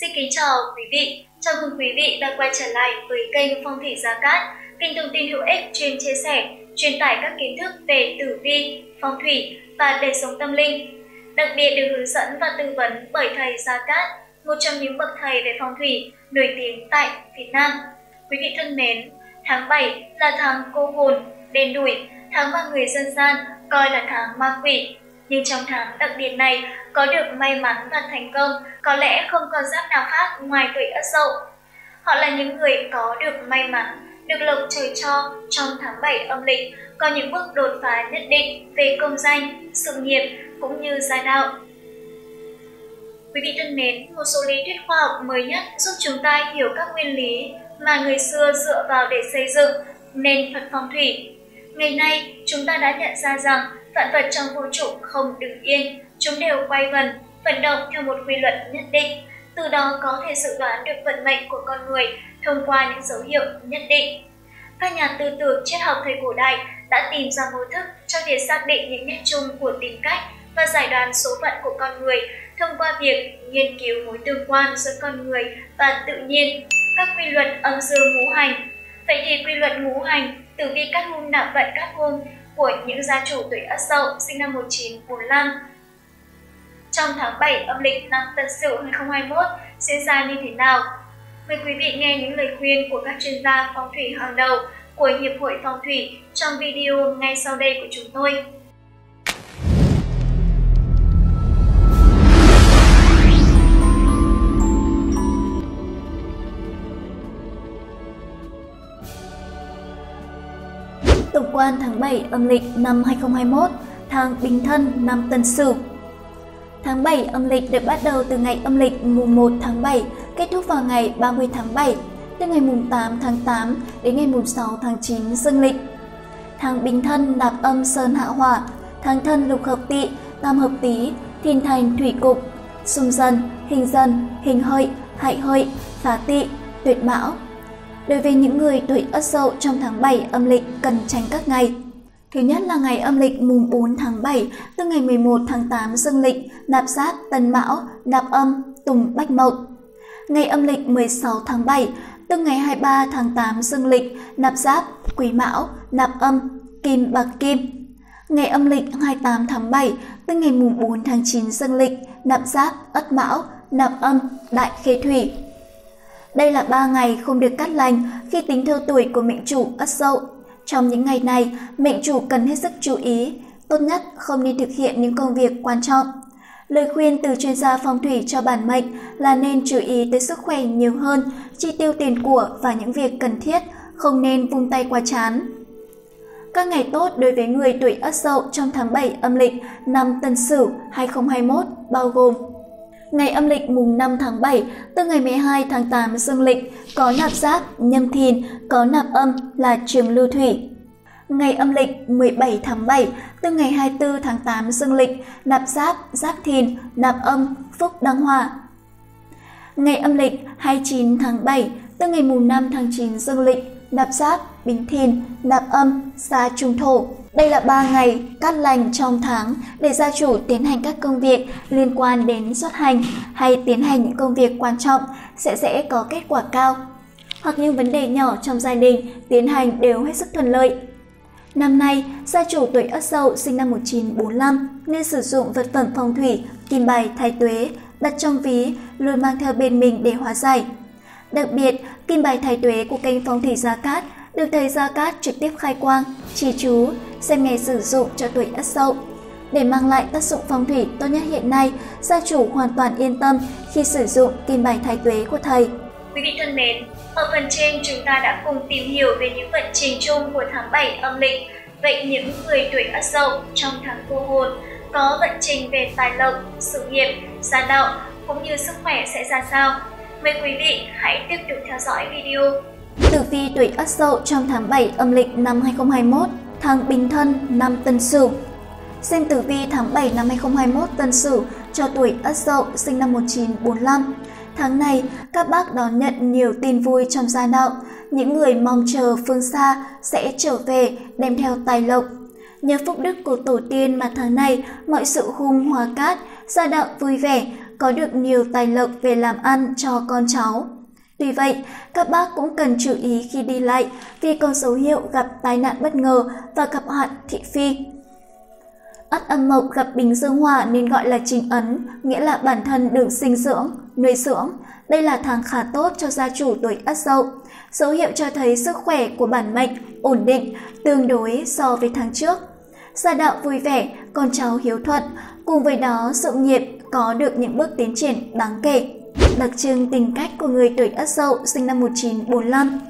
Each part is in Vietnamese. Xin kính chào quý vị, chào mừng quý vị đã quay trở lại với kênh Phong thủy Gia Cát, kênh thông tin hữu ích chuyên chia sẻ, truyền tải các kiến thức về tử vi, phong thủy và đời sống tâm linh. Đặc biệt được hướng dẫn và tư vấn bởi thầy Gia Cát, một trong những bậc thầy về phong thủy nổi tiếng tại Việt Nam. Quý vị thân mến, tháng 7 là tháng cô hồn, đen đủi, tháng mà người dân gian coi là tháng ma quỷ. Nhưng trong tháng đặc biệt này có được may mắn và thành công có lẽ không còn giáp nào khác ngoài tuổi Ất Dậu. Họ là những người có được may mắn, được lộc trời cho trong tháng 7 âm lịch, có những bước đột phá nhất định về công danh, sự nghiệp cũng như gia đạo. Quý vị thân mến, một số lý thuyết khoa học mới nhất giúp chúng ta hiểu các nguyên lý mà người xưa dựa vào để xây dựng nên thuật phong thủy. Ngày nay, chúng ta đã nhận ra rằng vạn vật trong vũ trụ không đứng yên, chúng đều quay vần, vận động theo một quy luật nhất định, từ đó có thể dự đoán được vận mệnh của con người thông qua những dấu hiệu nhất định. Các nhà tư tưởng triết học thời cổ đại đã tìm ra mô thức cho việc xác định những nét chung của tính cách và giải đoán số phận của con người thông qua việc nghiên cứu mối tương quan giữa con người và tự nhiên, các quy luật âm dương ngũ hành. Vậy thì quy luật ngũ hành, tử vi cát hung nạp vận cát hung của những gia chủ tuổi Ất Dậu sinh năm 1945 trong tháng 7 âm lịch năm Tân Sửu 2021 diễn ra như thế nào? Mời quý vị nghe những lời khuyên của các chuyên gia phong thủy hàng đầu của Hiệp hội Phong thủy trong video ngay sau đây của chúng tôi. Tổng quan tháng 7 âm lịch năm 2021, tháng Bình Thân năm Tân Sửu. Tháng 7 âm lịch được bắt đầu từ ngày âm lịch mùng 1 tháng 7, kết thúc vào ngày 30 tháng 7, từ ngày mùng 8 tháng 8 đến ngày mùng 6 tháng 9 dương lịch. Tháng Bình Thân đạp âm sơn hạ hỏa, tháng Thân lục hợp tỵ, tam hợp tý, thìn thành thủy cục, xung dần, hình hợi, hại hợi, phá tỵ, tuyệt mão. Đối với những người tuổi Ất Dậu trong tháng 7 âm lịch cần tránh các ngày. Thứ nhất là ngày âm lịch mùng 4 tháng 7 từ ngày 11 tháng 8 dương lịch, đạp Giáp, Tân Mão, đạp âm Tùng, Bách Mậu. Ngày âm lịch 16 tháng 7 từ ngày 23 tháng 8 dương lịch, đạp Giáp, Quý Mão, đạp âm Kim, Bạc Kim. Ngày âm lịch 28 tháng 7 từ ngày mùng 4 tháng 9 dương lịch, đạp Giáp, Ất Mão, đạp âm Đại Khê Thủy. Đây là 3 ngày không được cát lành khi tính theo tuổi của mệnh chủ Ất Dậu. Trong những ngày này, mệnh chủ cần hết sức chú ý, tốt nhất không nên thực hiện những công việc quan trọng. Lời khuyên từ chuyên gia phong thủy cho bản mệnh là nên chú ý tới sức khỏe nhiều hơn, chi tiêu tiền của và những việc cần thiết, không nên vung tay quá chán. Các ngày tốt đối với người tuổi Ất Dậu trong tháng 7 âm lịch năm Tân Sửu 2021 bao gồm: ngày âm lịch mùng 5 tháng 7 từ ngày 12 tháng 8 dương lịch có nạp Giáp, Nhâm Thìn, có nạp âm là Trường Lưu Thủy. Ngày âm lịch 17 tháng 7 từ ngày 24 tháng 8 dương lịch nạp Giáp, Giáp Thìn, nạp âm Phúc, Đăng Hòa. Ngày âm lịch 29 tháng 7 từ ngày mùng 5 tháng 9 dương lịch nạp Giáp, Bính Thìn, nạp âm Gia, Trung Thổ. Đây là 3 ngày cát lành trong tháng để gia chủ tiến hành các công việc liên quan đến xuất hành hay tiến hành những công việc quan trọng sẽ dễ có kết quả cao. Hoặc những vấn đề nhỏ trong gia đình tiến hành đều hết sức thuận lợi. Năm nay, gia chủ tuổi Ất Dậu sinh năm 1945 nên sử dụng vật phẩm phong thủy Kim bài Thái Tuế đặt trong ví luôn mang theo bên mình để hóa giải. Đặc biệt, Kim bài Thái Tuế của kênh Phong thủy Gia Cát được thầy Gia Cát trực tiếp khai quang, chỉ chú, xem ngày sử dụng cho tuổi Ất Dậu. Để mang lại tác dụng phong thủy tốt nhất hiện nay, gia chủ hoàn toàn yên tâm khi sử dụng Kim bài Thái Tuế của thầy. Quý vị thân mến, ở phần trên chúng ta đã cùng tìm hiểu về những vận trình chung của tháng 7 âm lịch. Vậy những người tuổi Ất Dậu trong tháng cô hồn có vận trình về tài lộc, sự nghiệp, gia đạo cũng như sức khỏe sẽ ra sao? Mời quý vị hãy tiếp tục theo dõi video. Tử vi tuổi Ất Dậu trong tháng 7 âm lịch năm 2021, tháng Bình Thân năm Tân Sửu. Xem tử vi tháng 7 năm 2021 Tân Sửu cho tuổi Ất Dậu sinh năm 1945. Tháng này, các bác đón nhận nhiều tin vui trong gia đạo. Những người mong chờ phương xa sẽ trở về đem theo tài lộc. Nhờ phúc đức của tổ tiên mà tháng này mọi sự hung hòa cát, gia đạo vui vẻ, có được nhiều tài lộc về làm ăn cho con cháu. Tuy vậy, các bác cũng cần chú ý khi đi lại vì có dấu hiệu gặp tai nạn bất ngờ và gặp hạn thị phi. Ất âm mộc gặp Bình Dương Hỏa nên gọi là chính ấn, nghĩa là bản thân được sinh dưỡng, nuôi dưỡng. Đây là tháng khá tốt cho gia chủ tuổi Ất Dậu. Dấu hiệu cho thấy sức khỏe của bản mệnh ổn định, tương đối so với tháng trước. Gia đạo vui vẻ, con cháu hiếu thuận, cùng với đó sự nghiệp có được những bước tiến triển đáng kể. Đặc trưng tính cách của người tuổi Ất Dậu sinh năm 1945.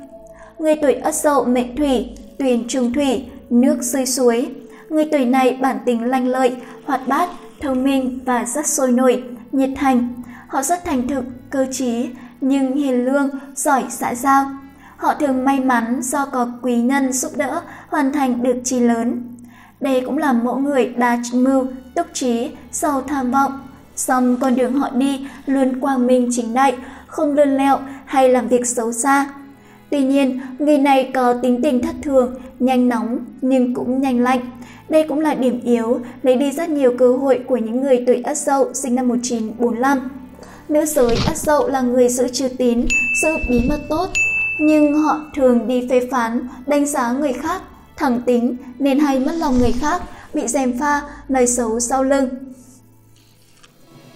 Người tuổi Ất Dậu mệnh thủy, tuyền trung thủy, nước rơi suối. Người tuổi này bản tính lanh lợi, hoạt bát, thông minh và rất sôi nổi, nhiệt thành. Họ rất thành thực, cơ trí, nhưng hiền lương, giỏi xã giao. Họ thường may mắn do có quý nhân giúp đỡ hoàn thành được chí lớn. Đây cũng là mẫu người đa mưu, túc trí, giàu tham vọng. Song con đường họ đi luôn quang minh chính đại, không lươn lẹo hay làm việc xấu xa. Tuy nhiên, người này có tính tình thất thường, nhanh nóng nhưng cũng nhanh lạnh. Đây cũng là điểm yếu, lấy đi rất nhiều cơ hội của những người tuổi Ất Dậu sinh năm 1945. Nữ giới Ất Dậu là người giữ chữ tín, giữ bí mật tốt, nhưng họ thường đi phê phán, đánh giá người khác, thẳng tính nên hay mất lòng người khác, bị gièm pha, nói xấu sau lưng.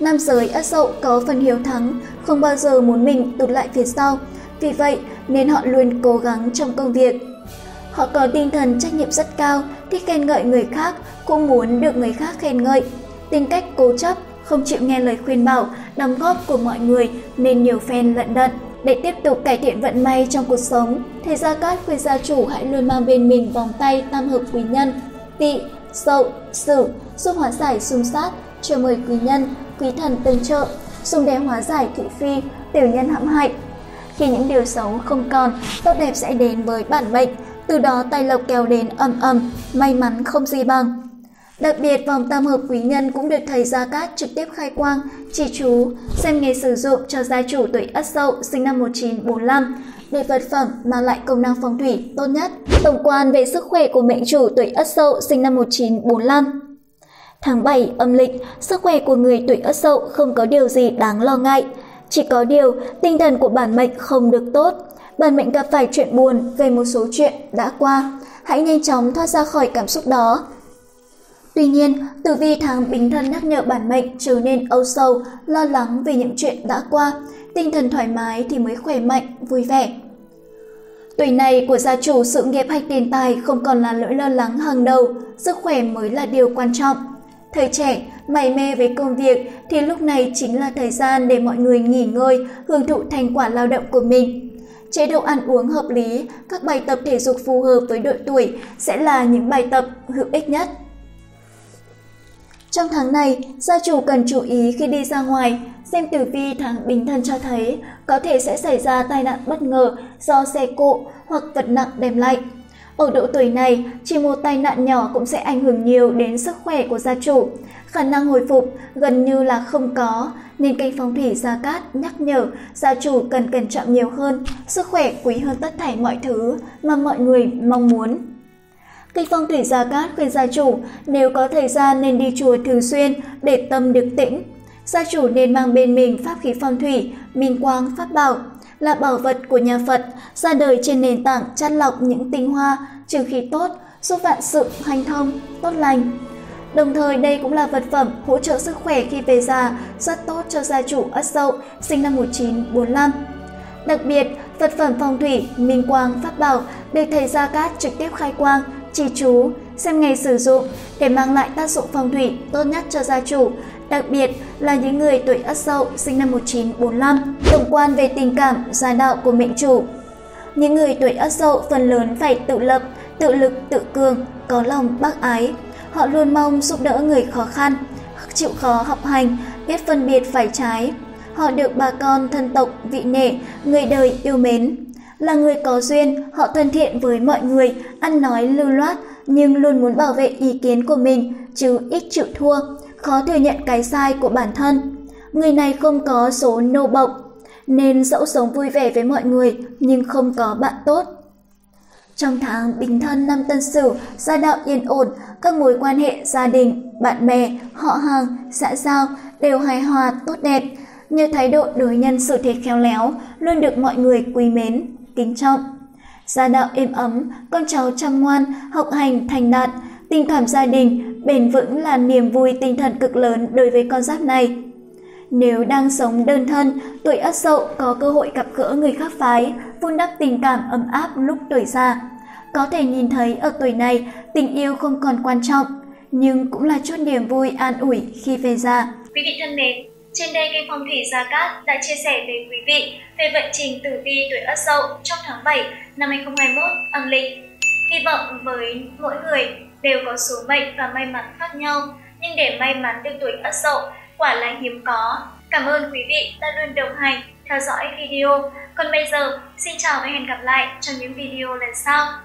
Nam giới Ất Dậu có phần hiếu thắng, không bao giờ muốn mình tụt lại phía sau, vì vậy nên họ luôn cố gắng trong công việc. Họ có tinh thần trách nhiệm rất cao, thích khen ngợi người khác, cũng muốn được người khác khen ngợi. Tính cách cố chấp, không chịu nghe lời khuyên bảo, đóng góp của mọi người nên nhiều phen lận đận. Để tiếp tục cải thiện vận may trong cuộc sống, Thầy Gia Cát khuyên gia chủ hãy luôn mang bên mình vòng tay tam hợp quý nhân, Tỵ, Sửu, Sửu, giúp hóa giải xung sát, chờ mời quý nhân, quý thần tương trợ, dùng để hóa giải thị phi, tiểu nhân hãm hại. Khi những điều xấu không còn, tốt đẹp sẽ đến với bản mệnh, từ đó tài lộc kéo đến ầm ầm, may mắn không gì bằng. Đặc biệt, vòng tam hợp quý nhân cũng được Thầy Gia Cát trực tiếp khai quang, chỉ chú, xem nghề sử dụng cho gia chủ tuổi Ất Dậu sinh năm 1945 để vật phẩm mang lại công năng phong thủy tốt nhất. Tổng quan về sức khỏe của mệnh chủ tuổi Ất Dậu sinh năm 1945. Tháng 7 âm lịch, sức khỏe của người tuổi Ất Dậu không có điều gì đáng lo ngại. Chỉ có điều, tinh thần của bản mệnh không được tốt. Bản mệnh gặp phải chuyện buồn về một số chuyện đã qua. Hãy nhanh chóng thoát ra khỏi cảm xúc đó. Tuy nhiên, tử vi tháng Bình Thân nhắc nhở bản mệnh trở nên âu sầu, lo lắng về những chuyện đã qua. Tinh thần thoải mái thì mới khỏe mạnh, vui vẻ. Tuổi này của gia chủ sự nghiệp hay tiền tài không còn là nỗi lo lắng hàng đầu, sức khỏe mới là điều quan trọng. Thời trẻ, mải mê với công việc thì lúc này chính là thời gian để mọi người nghỉ ngơi, hưởng thụ thành quả lao động của mình. Chế độ ăn uống hợp lý, các bài tập thể dục phù hợp với độ tuổi sẽ là những bài tập hữu ích nhất. Trong tháng này, gia chủ cần chú ý khi đi ra ngoài, xem tử vi tháng Bình Thân cho thấy có thể sẽ xảy ra tai nạn bất ngờ do xe cộ hoặc vật nặng đem lại. Ở độ tuổi này, chỉ một tai nạn nhỏ cũng sẽ ảnh hưởng nhiều đến sức khỏe của gia chủ. Khả năng hồi phục gần như là không có, nên kênh Phong thủy Gia Cát nhắc nhở gia chủ cần cẩn trọng nhiều hơn, sức khỏe quý hơn tất thảy mọi thứ mà mọi người mong muốn. Kênh Phong thủy Gia Cát khuyên gia chủ nếu có thời gian nên đi chùa thường xuyên để tâm được tĩnh. Gia chủ nên mang bên mình pháp khí phong thủy, minh quang phát bảo, là bảo vật của nhà Phật, ra đời trên nền tảng chắt lọc những tinh hoa, trừ khí tốt, giúp vạn sự hanh thông, tốt lành. Đồng thời đây cũng là vật phẩm hỗ trợ sức khỏe khi về già, rất tốt cho gia chủ Ất Dậu sinh năm 1945. Đặc biệt, vật phẩm phong thủy minh quang phát bảo được Thầy Gia Cát trực tiếp khai quang, chỉ chú, xem ngày sử dụng để mang lại tác dụng phong thủy tốt nhất cho gia chủ, đặc biệt là những người tuổi Ất Dậu sinh năm 1945. Tổng quan về tình cảm, gia đạo của mệnh chủ. Những người tuổi Ất Dậu phần lớn phải tự lập, tự lực, tự cường, có lòng bác ái. Họ luôn mong giúp đỡ người khó khăn, chịu khó học hành, biết phân biệt phải trái. Họ được bà con thân tộc vị nể, người đời yêu mến. Là người có duyên, họ thân thiện với mọi người, ăn nói lưu loát nhưng luôn muốn bảo vệ ý kiến của mình, chứ ít chịu thua, khó thừa nhận cái sai của bản thân. Người này không có số nô bộc, nên dẫu sống vui vẻ với mọi người nhưng không có bạn tốt. Trong tháng Bình Thân năm Tân Sửu, gia đạo yên ổn, các mối quan hệ gia đình, bạn bè, họ hàng, xã giao đều hài hòa, tốt đẹp. Như thái độ đối nhân xử thế khéo léo, luôn được mọi người quý mến, kính trọng. Gia đạo êm ấm, con cháu chăm ngoan, học hành thành đạt, tình cảm gia đình bền vững là niềm vui tinh thần cực lớn đối với con giáp này. Nếu đang sống đơn thân, tuổi Ất Dậu có cơ hội gặp gỡ người khác phái, vun đắp tình cảm ấm áp lúc tuổi già. Có thể nhìn thấy ở tuổi này, tình yêu không còn quan trọng, nhưng cũng là chút niềm vui an ủi khi về già. Quý vị thân mến, trên đây kênh Phong thủy Gia Cát đã chia sẻ với quý vị về vận trình tử vi tuổi Ất Dậu trong tháng 7 năm 2021 âm lịch. Hy vọng với mỗi người đều có số mệnh và may mắn khác nhau, nhưng để may mắn được tuổi Ất Dậu quả là hiếm có. Cảm ơn quý vị đã luôn đồng hành, theo dõi video. Còn bây giờ, xin chào và hẹn gặp lại trong những video lần sau.